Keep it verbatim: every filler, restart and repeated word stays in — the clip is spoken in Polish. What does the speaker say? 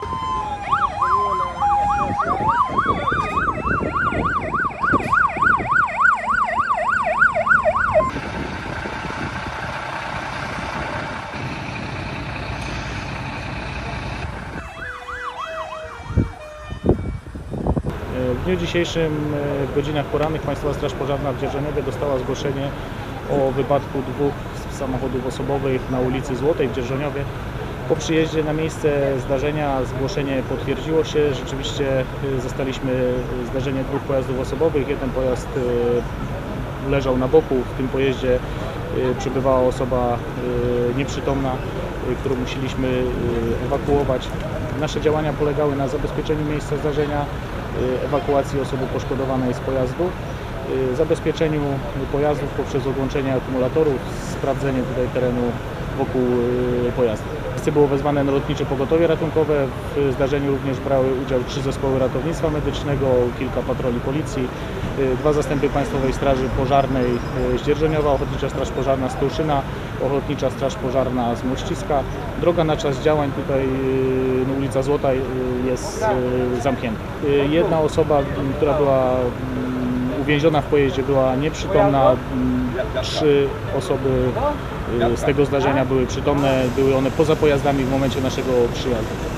W dniu dzisiejszym w godzinach porannych Państwowa Straż Pożarna w Dzierżoniowie dostała zgłoszenie o wypadku dwóch samochodów osobowych na ulicy Złotej w Dzierżoniowie. Po przyjeździe na miejsce zdarzenia zgłoszenie potwierdziło się. Rzeczywiście zastaliśmy zdarzenie dwóch pojazdów osobowych. Jeden pojazd leżał na boku, w tym pojeździe przebywała osoba nieprzytomna, którą musieliśmy ewakuować. Nasze działania polegały na zabezpieczeniu miejsca zdarzenia, ewakuacji osoby poszkodowanej z pojazdu, zabezpieczeniu pojazdów poprzez odłączenie akumulatorów, sprawdzenie tutaj terenu wokół pojazdu. Było wezwane lotnicze pogotowie ratunkowe. W zdarzeniu również brały udział trzy zespoły ratownictwa medycznego, kilka patroli policji, dwa zastępy Państwowej Straży Pożarnej z Dzierżoniowa, Ochotnicza Straż Pożarna z Tuszyna, Ochotnicza Straż Pożarna z Mościska. Droga na czas działań tutaj no, ulica Złota jest zamknięta. Jedna osoba, która była uwięziona w pojeździe, była nieprzytomna. Trzy osoby z tego zdarzenia były przytomne, były one poza pojazdami w momencie naszego przyjazdu.